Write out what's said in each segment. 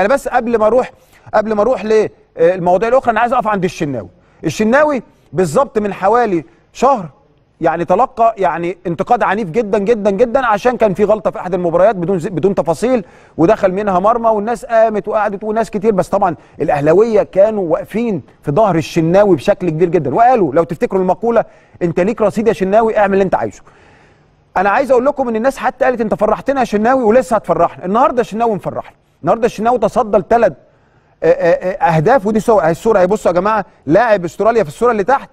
انا بس قبل ما اروح للمواضيع الاخرى انا عايز اقف عند الشناوي بالظبط. من حوالي شهر يعني تلقى يعني انتقاد عنيف جدا جدا جدا عشان كان في غلطه في احد المباريات بدون تفاصيل، ودخل منها مرمى والناس قامت وقعدت وناس كتير، بس طبعا الاهلاويه كانوا واقفين في ظهر الشناوي بشكل كبير جدا وقالوا، لو تفتكروا المقوله، انت ليك رصيد يا شناوي اعمل اللي انت عايزه. انا عايز اقول لكم ان الناس حتى قالت انت فرحتنا يا شناوي ولسه هتفرحنا. النهارده الشناوي مفرحنا، النهارده الشناوي تصدى لثلاث اهداف، ودي الصوره اهي. بصوا يا جماعه، لاعب استراليا في الصوره اللي تحت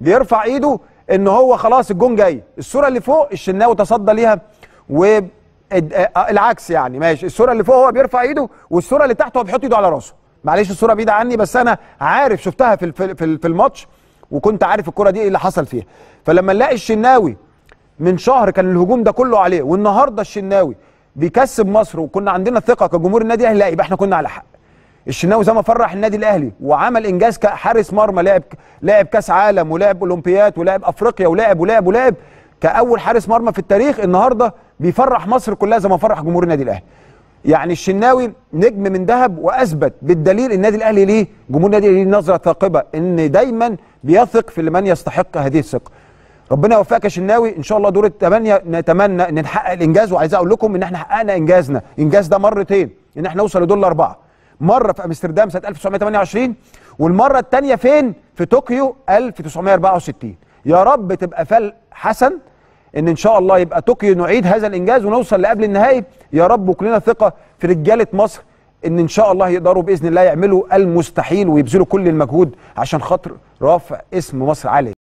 بيرفع ايده ان هو خلاص الجون جاي، الصوره اللي فوق الشناوي تصدى ليها، والعكس يعني ماشي، الصوره اللي فوق هو بيرفع ايده والصوره اللي تحت هو بيحط ايده على راسه. معلش الصوره بعيده عني بس انا عارف شفتها في الماتش، وكنت عارف الكره دي ايه اللي حصل فيها. فلما نلاقي الشناوي من شهر كان الهجوم ده كله عليه، والنهارده الشناوي بيكسب مصر، وكنا عندنا ثقه كجمهور النادي الاهلي، لا يبقى احنا كنا على حق. الشناوي زي ما فرح النادي الاهلي وعمل انجاز كحارس مرمى، لاعب كاس عالم ولاعب اولمبيات ولاعب افريقيا ولاعب كاول حارس مرمى في التاريخ، النهارده بيفرح مصر كلها زي ما فرح جمهور النادي الاهلي. يعني الشناوي نجم من ذهب، واثبت بالدليل النادي الاهلي ليه، جمهور النادي الاهلي ليه نظره ثاقبه، ان دايما بيثق في من يستحق هذه الثقه. ربنا يوفقك يا شناوي، ان شاء الله دور الثمانيه نتمنى ان نحقق الانجاز. وعايز اقول لكم ان احنا حققنا انجازنا، الانجاز ده مرتين، ان احنا نوصل لدور الاربعه، مره في امستردام سنه 1928، والمره الثانيه فين؟ في طوكيو 1964. يا رب تبقى فال حسن ان شاء الله يبقى طوكيو نعيد هذا الانجاز ونوصل لقبل النهائي يا رب، وكلنا ثقه في رجاله مصر ان شاء الله يقدروا باذن الله يعملوا المستحيل ويبذلوا كل المجهود عشان خاطر رافع اسم مصر عالي.